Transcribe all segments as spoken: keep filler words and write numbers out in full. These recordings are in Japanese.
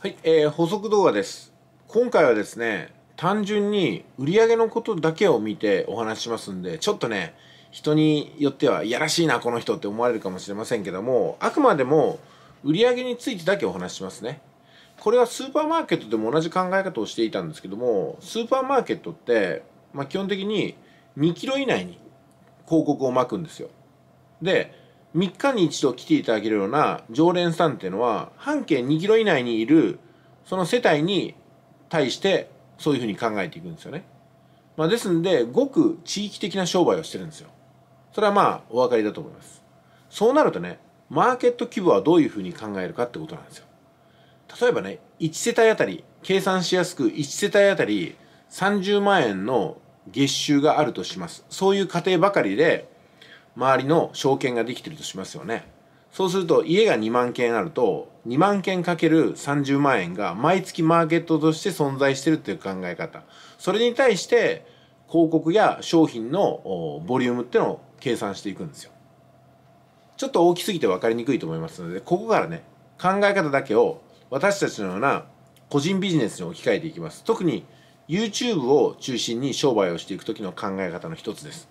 はい、えー、補足動画です。今回はですね、単純に売上のことだけを見てお話ししますんで、ちょっとね、人によってはいやらしいなこの人って思われるかもしれませんけども、あくまでも売上についてだけお話ししますね。これはスーパーマーケットでも同じ考え方をしていたんですけども、スーパーマーケットって、まあ、基本的ににキロ以内に広告を巻くんですよ。でみっかにいちど来ていただけるような常連さんっていうのは、半径にキロ以内にいるその世帯に対してそういうふうに考えていくんですよね。まあ、ですんでごく地域的な商売をしてるんですよ。それはまあお分かりだと思います。そうなるとね、マーケット規模はどういうふうに考えるかってことなんですよ。例えばね、いちせたいあたり、計算しやすくいちせたいあたりさんじゅうまんえんの月収があるとします。そういう家庭ばかりで周りの証券ができてるとしますよね。そうすると家がにまんけんあると、にまんけんかけるさんじゅうまんえんが毎月マーケットとして存在してるっていう考え方。それに対して広告や商品のボリュームってのを計算していくんですよ。ちょっと大きすぎて分かりにくいと思いますので、ここからね、考え方だけを私たちのような個人ビジネスに置き換えていきます。特に ユーチューブ を中心に商売をしていく時の考え方の一つです。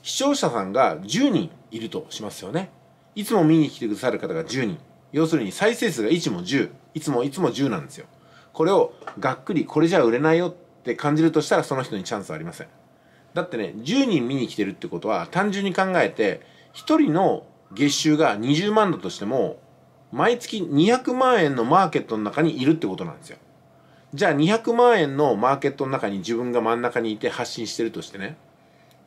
視聴者さんがじゅうにんいるとしますよね。いつも見に来てくださる方がじゅうにん。要するに再生数がいちもじゅう。いつもいつもじゅうなんですよ。これをがっくりこれじゃ売れないよって感じるとしたら、その人にチャンスはありません。だってね、じゅうにん見に来てるってことは、単純に考えてひとりの月収がにじゅうまんだとしても、毎月にひゃくまんえんのマーケットの中にいるってことなんですよ。じゃあにひゃくまんえんのマーケットの中に自分が真ん中にいて発信してるとしてね、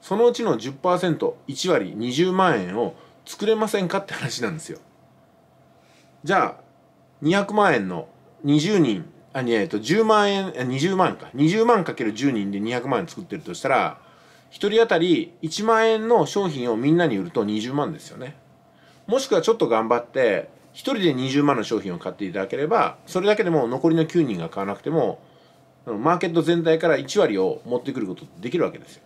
そのうちの じゅっパーセント、いちわり、にじゅうまんえんを作れませんかって話なんですよ。じゃあ、にひゃくまんえんのにじゅうにん、あ、えっと、じゅうまんえん、にじゅうまんか。にじゅうまんかけるじゅうにんでにひゃくまんえん作ってるとしたら、ひとり当たりいちまんえんの商品をみんなに売るとにじゅうまんですよね。もしくはちょっと頑張って、ひとりでにじゅうまんの商品を買っていただければ、それだけでも残りのきゅうにんが買わなくても、マーケット全体からいちわりを持ってくることできるわけですよ。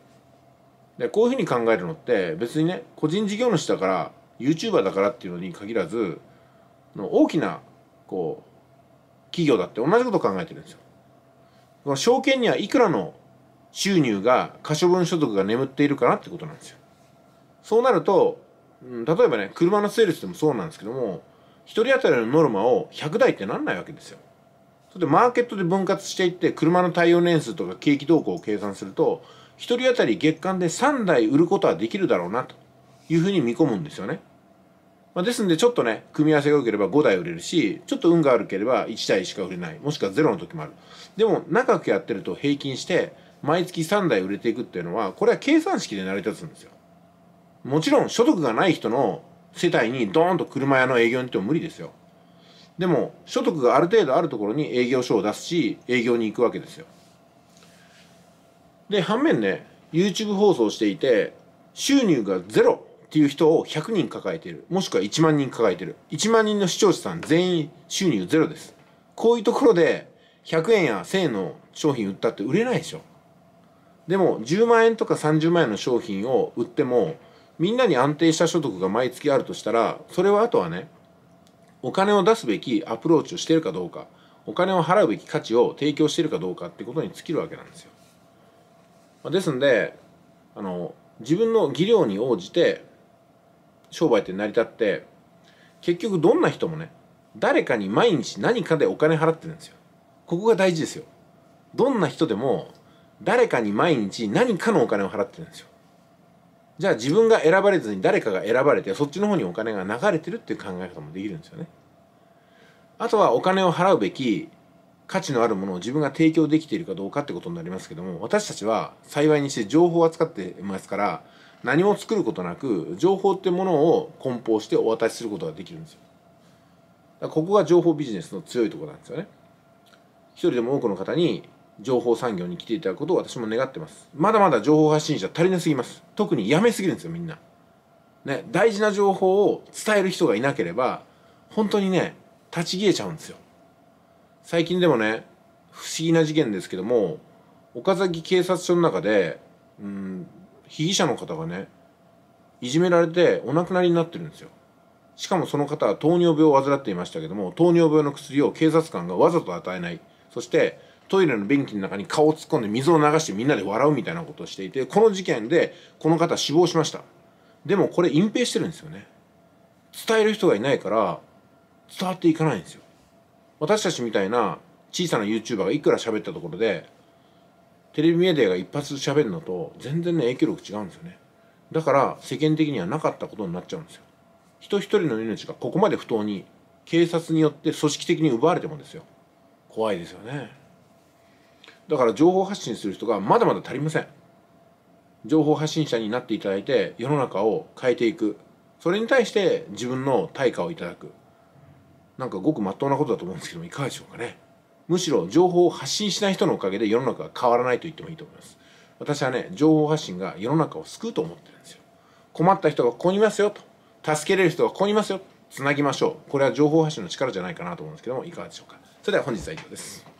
でこういうふうに考えるのって、別にね、個人事業主だから ユーチューバー だからっていうのに限らず、大きなこう企業だって同じことを考えてるんですよ。証券にはいくらの収入が可処分所得が眠っているかなってことなんですよ。そうなると、例えばね、車のセールスでもそうなんですけども、ひとり当たりのノルマをひゃくだいってなんないわけですよ。それでマーケットで分割していって、車の耐用年数とか景気動向を計算すると、ひとり当たり月間でさんだい売ることはできるだろうなというふうに見込むんですよね。まあ、ですんでちょっとね、組み合わせが良ければごだい売れるし、ちょっと運が悪ければいちだいしか売れない、もしくはゼロの時もある。でも長くやってると平均して毎月さんだい売れていくっていうのは、これは計算式で成り立つんですよ。もちろん所得がない人の世帯にドーンと車屋の営業に行っても無理ですよ。でも所得がある程度あるところに営業所を出すし、営業に行くわけですよ。で、反面ね、ユーチューブ 放送していて、収入がゼロっていう人をひゃくにん抱えている。もしくはいちまんにん抱えている。いちまんにんの視聴者さん全員収入ゼロです。こういうところでひゃくえんやせんえんの商品売ったって売れないでしょ。でもじゅうまんえんとかさんじゅうまんえんの商品を売っても、みんなに安定した所得が毎月あるとしたら、それはあとはね、お金を出すべきアプローチをしているかどうか、お金を払うべき価値を提供しているかどうかってことに尽きるわけなんですよ。ですんで、あの自分の技量に応じて商売って成り立って、結局どんな人もね、誰かに毎日何かでお金払ってるんですよ。ここが大事ですよ。どんな人でも誰かに毎日何かのお金を払ってるんですよ。じゃあ自分が選ばれずに誰かが選ばれて、そっちの方にお金が流れてるっていう考え方もできるんですよね。あとはお金を払うべき価値のあるものを自分が提供できているかどうかってことになりますけども、私たちは幸いにして情報を扱っていますから、何も作ることなく情報ってものを梱包してお渡しすることができるんですよ。だからここが情報ビジネスの強いところなんですよね。一人でも多くの方に情報産業に来ていただくことを私も願ってます。まだまだ情報発信者足りなすぎます。特にやめすぎるんですよ、みんな、ね、大事な情報を伝える人がいなければ本当にね、立ち消えちゃうんですよ。最近でもね、不思議な事件ですけども、岡崎警察署の中で、うん、被疑者の方がね、いじめられてお亡くなりになってるんですよ。しかもその方は糖尿病を患っていましたけども、糖尿病の薬を警察官がわざと与えない、そしてトイレの便器の中に顔を突っ込んで水を流してみんなで笑うみたいなことをしていて、この事件でこの方死亡しました。でもこれ隠蔽してるんですよね。伝える人がいないから伝わっていかないんですよ。私たちみたいな小さな YouTuber がいくら喋ったところでテレビメディアが一発喋るのと全然ね影響力違うんですよね。だから世間的にはなかったことになっちゃうんですよ。人一人の命がここまで不当に警察によって組織的に奪われてもですよ、怖いですよね。だから情報発信する人がまだまだ足りません。情報発信者になっていただいて世の中を変えていく、それに対して自分の対価をいただく、なんかごくまっとうなことだと思うんですけども、いかがでしょうかね。むしろ情報を発信しない人のおかげで世の中が変わらないと言ってもいいと思います。私はね、情報発信が世の中を救うと思ってるんですよ。困った人がここにいますよと、助けれる人がここにいますよ、つなぎましょう。これは情報発信の力じゃないかなと思うんですけども、いかがでしょうか。それでは本日は以上です。